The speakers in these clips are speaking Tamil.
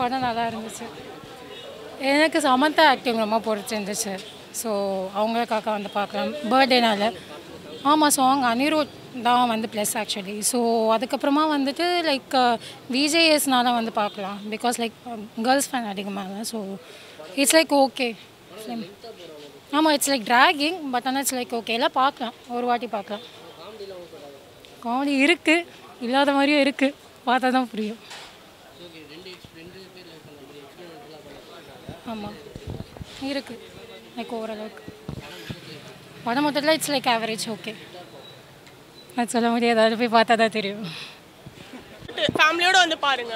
படம் நல்லா இருந்துச்சு எனக்கு சமந்தா ஆக்டிங் ரொம்ப பிடிச்சிருந்துச்சு சோ அவங்களுக்காக வந்து பார்க்கலாம் बर्थडेனால ஆமா சாங் அனிரோத் தான் வந்து ப்ளஸ் एक्चुअली சோ அதுக்கு அப்புறமா வந்துட்டு லைக் விஜேஎஸ்னால வந்து பார்க்கலாம் because like गर्ल्स ஃபேன் அதிகமாக சோ it's like okay ஆமா it's like dragging but and it's like okay எல்லாம் பார்க்கலாம் ஒரு வாட்டி பார்க்கலாம் காமெடி இருக்கு இல்லாத மாதிரியே இருக்கு பார்த்தா தான் புரியும் ஓகே ரெண்டு பேர் லைக் அந்த எக்ஸ்பீரியன்ஸ்லாம் ஆமா இருக்கு லைக் ஓவரால் படம் மொத்தத்துல இட்ஸ் லைக் ஆவரேஜ் ஓகே நான் சொல்ல முடியாது அது போய் பார்த்தா தான் தெரியும் ஃபேமிலியோட வந்து பாருங்க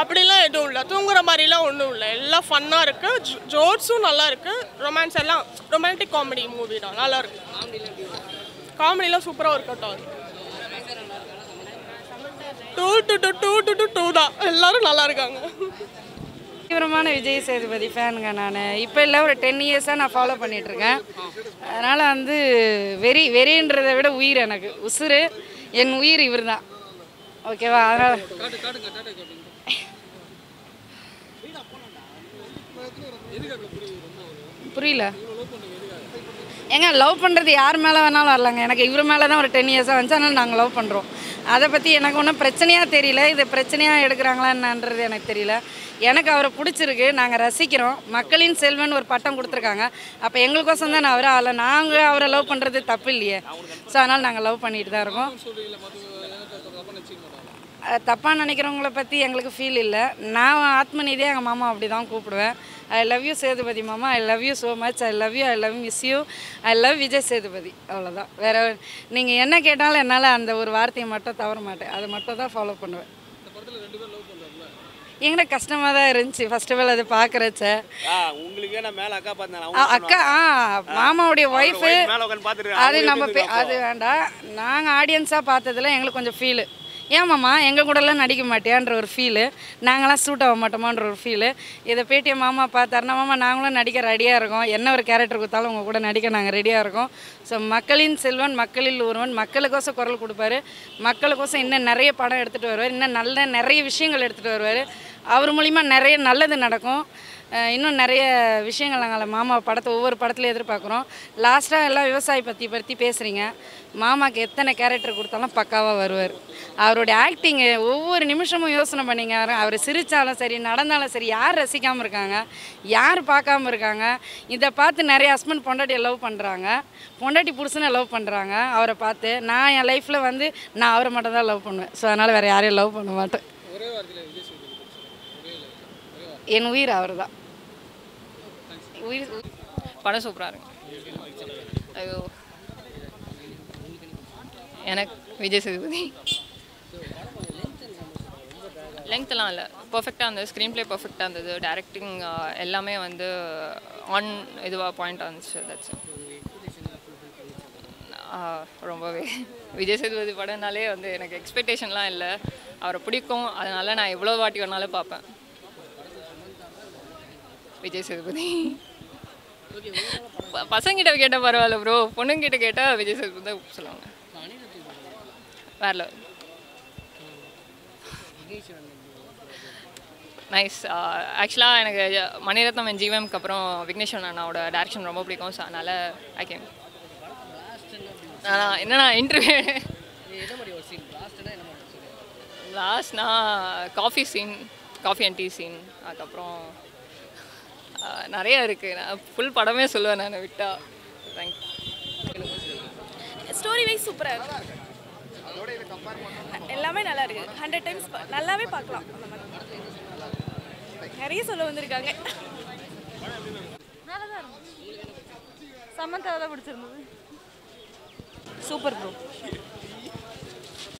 அப்படிலாம் எதுவும் இல்ல தூங்குற மாதிரிலாம் ஒண்ணும் இல்ல எல்லாம் ஃபன்னா இருக்கு ஜோக்ஸும் நல்லா இருக்கு ரொமான்ஸ் எல்லாம் ரொமான்டிக் காமெடி மூவி தான் நல்லா இருக்கு காமெடிலாம் சூப்பரா வர்க் அவுட் ஆகுது 2 தான் எல்லாரும் நல்லா இருக்காங்க தீவிரமான விஜய் சேதுபதி ஃபேனுங்க நான் இப்போ இல்லை ஒரு 10 years நான் ஃபாலோ பண்ணிகிட்ருக்கேன் அதனால் வந்து வெறின்றதை விட உயிர் எனக்கு உசுறு என் உயிர் இவர் தான் ஓகேவா அதனால் புரியல ஏங்க லவ் பண்ணுறது யார் மேலே வேணாலும் வரலாங்க எனக்கு இவர் மேலே தான் ஒரு 10 years வந்துச்சு அதனால் நாங்கள் லவ் பண்ணுறோம் அதை பற்றி எனக்கு ஒன்றும் பிரச்சனையாக தெரியல இது பிரச்சனையாக எடுக்கிறாங்களா என்னன்றது எனக்கு தெரியல எனக்கு அவரை பிடிச்சிருக்கு நாங்கள் ரசிக்கிறோம் மக்களின் செல்வன் ஒரு பட்டம் கொடுத்துருக்காங்க அப்போ எங்களுக்கோசம் தான் நான் அவரை ஆளை நாங்கள் அவரை லவ் பண்ணுறது தப்பு இல்லையே ஸோ அதனால் நாங்கள் லவ் பண்ணிட்டு தான் இருக்கோம் தப்பாக நினைக்கிறவங்கள பற்றி எங்களுக்கு ஃபீல் இல்லை நான் ஆத்மநீதியாக எங்கள் மாமா அப்படி தான் கூப்பிடுவேன் ஐ லவ் யூ சேதுபதி மாமா I love you so much I love you I love miss you I love Vijay Sethupathi அவ்வளோதான் வேறு நீங்கள் என்ன கேட்டாலும் என்னால் அந்த ஒரு வார்த்தையை மட்டும் தவற மாட்டேன் அதை மட்டும் தான் ஃபாலோ பண்ணுவேன் எங்கிட்ட கஷ்டமாக தான் இருந்துச்சு ஃபர்ஸ்ட் ஆஃப் ஆல் அது பார்க்குறச்ச அக்கா மாமாவுடைய ஒய்ஃபு அது நம்ம அது வேண்டாம் நாங்கள் ஆடியன்ஸாக பார்த்ததில் எங்களுக்கு கொஞ்சம் ஃபீலு ஏன் மாமா எங்கள் கூடலாம் நடிக்க மாட்டேன்ற ஒரு ஃபீலு நாங்களாம் சூட் ஆக மாட்டோமான்ற ஒரு ஃபீலு இதை பேட்டியை மாமா பார்த்தாருனா மாமா நாங்களும் நடிக்க ரெடியாக இருக்கோம் என்ன ஒரு கேரக்டர் கொடுத்தாலும் உங்கள் கூட நடிக்க நாங்கள் ரெடியாக இருக்கோம் ஸோ மக்களின் செல்வன் மக்களில் ஒருவன் மக்களுக்கோசம் குரல் கொடுப்பாரு மக்களுக்கோசம் இன்னும் நிறைய படம் எடுத்துகிட்டு வருவார் இன்னும் நல்ல நிறைய விஷயங்கள் எடுத்துகிட்டு வருவார் அவர் மூலிமா நிறைய நல்லது நடக்கும் இன்னும் நிறைய விஷயங்கள் நாங்கள் மாமா படத்தை ஒவ்வொரு படத்துலையும் எதிர்பார்க்குறோம் லாஸ்ட்டாக எல்லாம் விவசாயம் பற்றி பேசுகிறீங்க மாமாவுக்கு எத்தனை கேரக்டர் கொடுத்தாலும் பக்காவாக வருவார் அவருடைய ஆக்டிங்கு ஒவ்வொரு நிமிஷமும் யோசனை பண்ணிங்க அவர் சிரித்தாலும் சரி நடந்தாலும் சரி யார் ரசிக்காமல் இருக்காங்க யார் பார்க்காம இருக்காங்க இதை பார்த்து நிறைய ஹஸ்பண்ட் பொண்டாட்டியை லவ் பண்ணுறாங்க பொண்டாட்டி புருஷனை லவ் பண்ணுறாங்க அவரை பார்த்து நான் என் லைஃப்பில் வந்து நான் அவரை மட்டும் தான் லவ் பண்ணுவேன் ஸோ அதனால் வேறு யாரையும் லவ் பண்ண மாட்டேன் என் உயிர் அவர் தான் உயிர் படம் சூப்பராக இருக்கு ஐயோ எனக்கு விஜய் சேதுபதி லெங்க்த்லாம் இல்லை பர்ஃபெக்டாக இருந்தது ஸ்க்ரீன் ப்ளே பர்ஃபெக்டாக இருந்தது டேரக்டிங் எல்லாமே வந்து ஆன் இதுவாக பாயிண்ட் வந்துச்சு அதாச்சும் ரொம்பவே விஜய் சேதுபதி படம்னாலே வந்து எனக்கு எக்ஸ்பெக்டேஷன்லாம் இல்லை அவரை பிடிக்கும் அதனால் நான் எவ்வளோ வாட்டி வேணாலும் பார்ப்பேன் விஜய் சேதுபதி பசங்கிட்ட கேட்டால் பரவாயில்ல ப்ரோ பொண்ணுங்கிட்ட கேட்டால் விஜய் சேதுபதி தான் சொல்லுவாங்க வேற நைஸ் ஆக்சுவலாக எனக்கு மணிரத்னம் என் ஜீவனுக்கு அப்புறம் விக்னேஷ் சிவன் அண்ணாவோட டேரக்ஷன் ரொம்ப பிடிக்கும் ஸோ அதனால் ஐ கேம் என்னன்னா இன்டர்வியூ லாஸ்ட்னா coffee scene coffee and tea scene அதுக்கப்புறம் நிறையா இருக்குது நான் ஃபுல் படமே சொல்லுவேன் நான் விட்டா தேங்க்யூ ஸ்டோரி வைஸ் சூப்பராக இருக்குது எல்லாமே நல்லா இருக்குது 100 times நல்லாவே பார்க்கலாம் அந்த மாதிரி நிறைய சொல்ல வந்திருக்காங்க சமந்தாவை தான் பிடிச்சிருந்தது சூப்பர் ப்ரோ